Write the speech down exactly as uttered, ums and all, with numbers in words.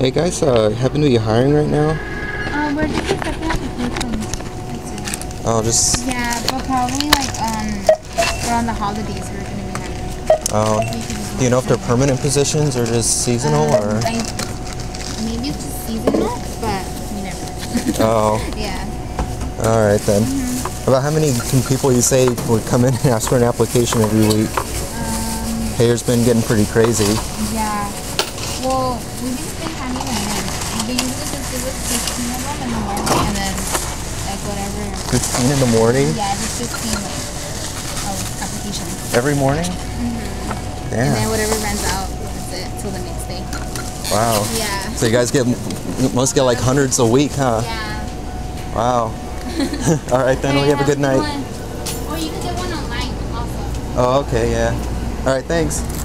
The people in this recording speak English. Hey guys, uh, happen to be hiring right now? Um, we're just accepting applications. That's it. Oh, just... Yeah, but probably like, um, we're on the holidays, so we're going to be hiring. Oh. Um, do you know if they're permanent positions or just seasonal, um, or...? I, maybe it's just seasonal, but you never know. Oh. Yeah. Alright then. Mm-hmm. About how many people you say would come in and ask for an application every week? Um... Payer's been getting pretty crazy. Yeah. Well, we've just been handing them in. They usually just give us fifteen of them in the morning, and then, like, whatever. fifteen in the morning? Yeah, just fifteen of oh, applications. Every morning? Mm-hmm. Yeah. And then whatever runs out, that's it, till the next day. Wow. Yeah. So you guys get, you must get like hundreds a week, huh? Yeah. Wow. All right, then. All right, we have, have a good night. One. Or you can get one online also. Oh, okay, yeah. All right, thanks.